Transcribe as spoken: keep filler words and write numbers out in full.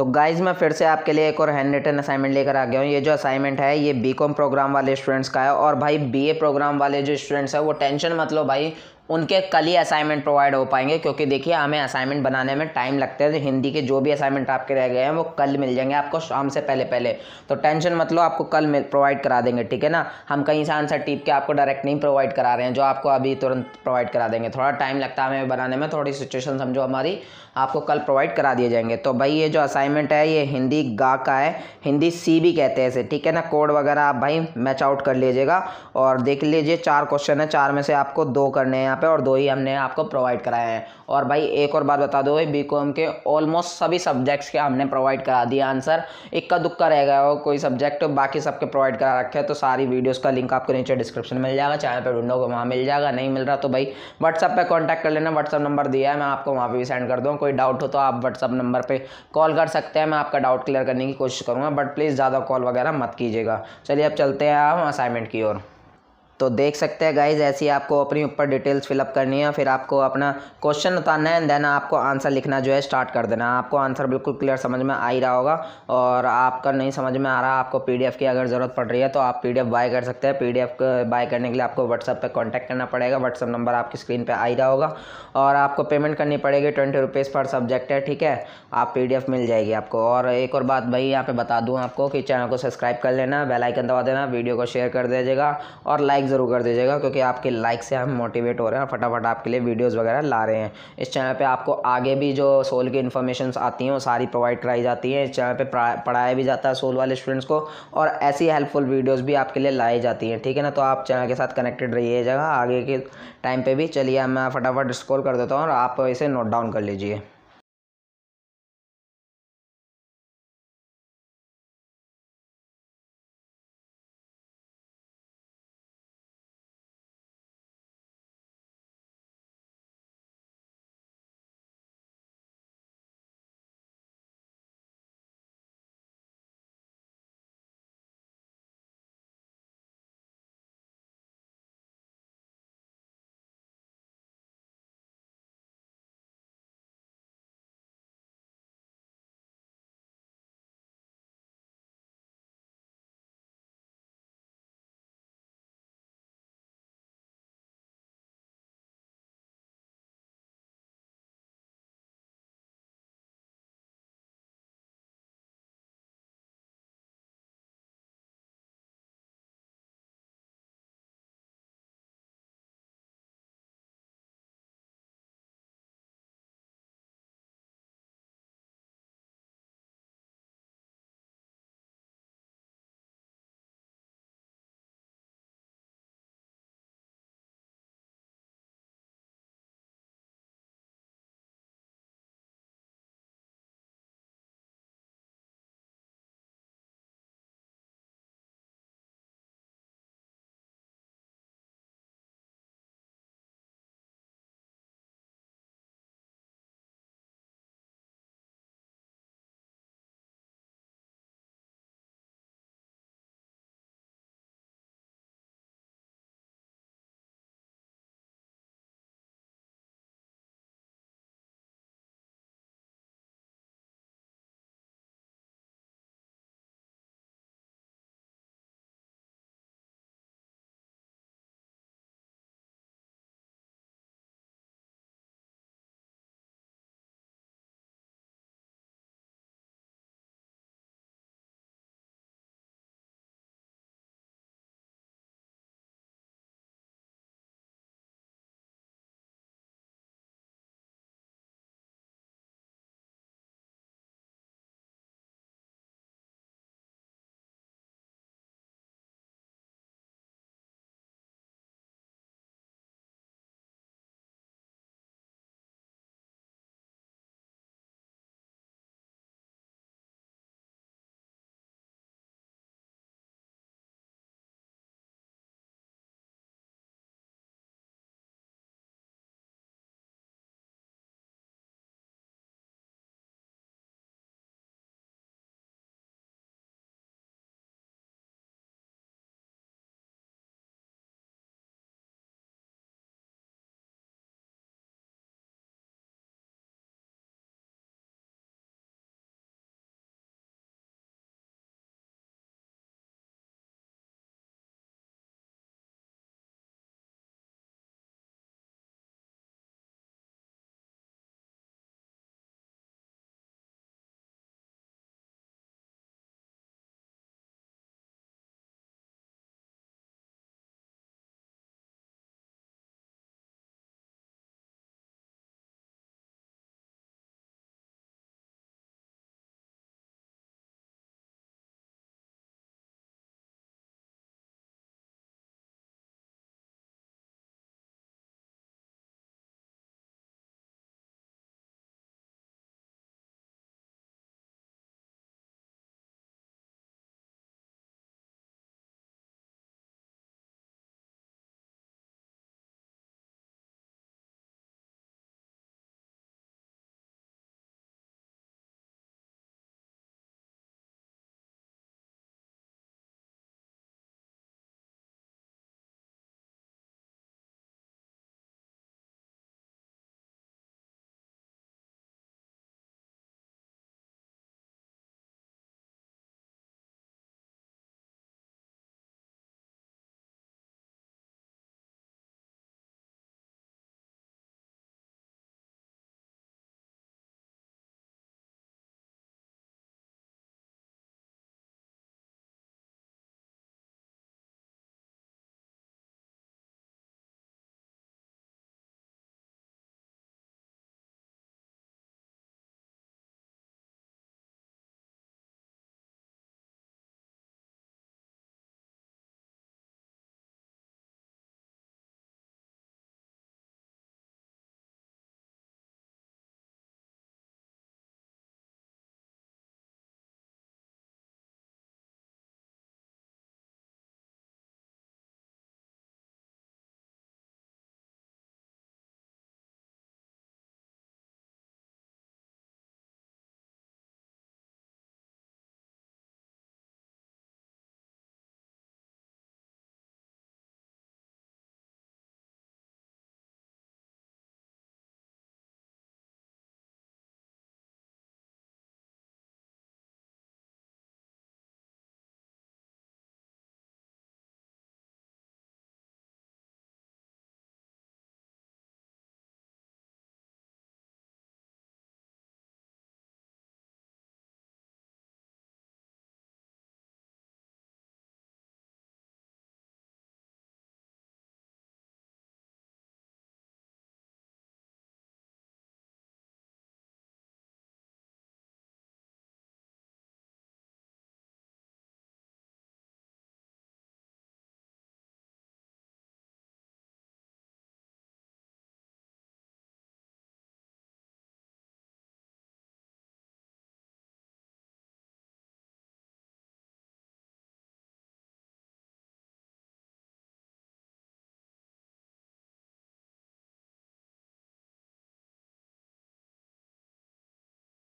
तो गाइज़ मैं फिर से आपके लिए एक और हैंड रिटन असाइनमेंट लेकर आ गया हूँ। ये जो असाइनमेंट है ये बीकॉम प्रोग्राम वाले स्टूडेंट्स का है। और भाई बीए प्रोग्राम वाले जो स्टूडेंट्स हैं वो टेंशन मत लो भाई, उनके कल ही असाइनमेंट प्रोवाइड हो पाएंगे, क्योंकि देखिए हमें असाइनमेंट बनाने में टाइम लगता है। तो हिंदी के जो भी असाइनमेंट आपके रह गए हैं वो कल मिल जाएंगे आपको शाम से पहले पहले। तो टेंशन मत लो, आपको कल प्रोवाइड करा देंगे, ठीक है ना। हम कहीं से आंसर टीप के आपको डायरेक्ट नहीं प्रोवाइड करा रहे हैं, जो आपको अभी तुरंत प्रोवाइड करा देंगे। थोड़ा टाइम लगता है हमें बनाने में, थोड़ी सिचुएशन समझो हमारी, आपको कल प्रोवाइड करा दिए जाएंगे। तो भाई ये जो असाइनमेंट है ये हिंदी गा का है, हिंदी सी भी कहते हैं इसे, ठीक है ना। कोड वगैरह आप भाई मैच आउट कर लीजिएगा और देख लीजिए। चार क्वेश्चन है, चार में से आपको दो करने हैं पे और दो ही हमने आपको प्रोवाइड कराए हैं। और भाई एक और बात बता दो, बीकॉम के ऑलमोस्ट सभी सब्जेक्ट्स के हमने प्रोवाइड करा दिए आंसर। इक्का दुक्का रह गया हो कोई सब्जेक्ट, बाकी सबके प्रोवाइड करा रखे हैं। तो सारी वीडियोस का लिंक आपको नीचे डिस्क्रिप्शन मिल जाएगा, चैनल पे ढूंढोगे वहाँ मिल जाएगा। नहीं मिल रहा तो भाई व्हाट्सअप पर कॉन्टैक्ट कर लेना, व्हाट्सअप नंबर दिया है मैं आपको वहाँ पर भी सेंड कर दूँ। कोई डाउट हो तो आप व्हाट्सअप नंबर पर कॉल कर सकते हैं, मैं आपका डाउट क्लियर करने की कोशिश करूँगा, बट प्लीज़ ज़्यादा कॉल वगैरह मत कीजिएगा। चलिए अब चलते हैं हम असाइनमेंट की ओर। तो देख सकते हैं गाइज, ऐसी आपको अपनी ऊपर डिटेल्स फिलअप करनी है, फिर आपको अपना क्वेश्चन उतारना है, देन आपको आंसर लिखना जो है स्टार्ट कर देना। आपको आंसर बिल्कुल क्लियर समझ में आ ही रहा होगा, और आपका नहीं समझ में आ रहा आपको पीडीएफ की अगर ज़रूरत पड़ रही है तो आप पीडीएफ बाय कर सकते हैं। पीडीएफ बाय करने के लिए आपको व्हाट्सअप पर कॉन्टैक्ट करना पड़ेगा, व्हाट्सअप नंबर आपकी स्क्रीन पर आ ही रहा होगा। और आपको पेमेंट करनी पड़ेगी, ट्वेंटी रुपीज़ पर सब्जेक्ट है, ठीक है। आप पीडीएफ मिल जाएगी आपको। और एक और बात भाई यहाँ पर बता दूँ आपको कि चैनल को सब्सक्राइब कर लेना, बेल आइकन दबा देना, वीडियो को शेयर कर दीजिएगा और लाइक ज़रूर कर दीजिएगा, क्योंकि आपके लाइक से हम मोटिवेट हो रहे हैं, फटाफट आपके लिए वीडियोस वगैरह ला रहे हैं। इस चैनल पे आपको आगे भी जो सोल की इन्फॉर्मेशंस आती हैं वो सारी प्रोवाइड कराई जाती हैं। इस चैनल पे पढ़ाया भी जाता है सोल वाले स्टूडेंट्स को, और ऐसी हेल्पफुल वीडियोस भी आपके लिए लाई जाती हैं, ठीक है ना। तो आप चैनल के साथ कनेक्टेड रहिएगा आगे के टाइम पर भी। चलिए मैं फटाफट स्क्रॉल कर देता हूँ और आप इसे नोट डाउन कर लीजिए।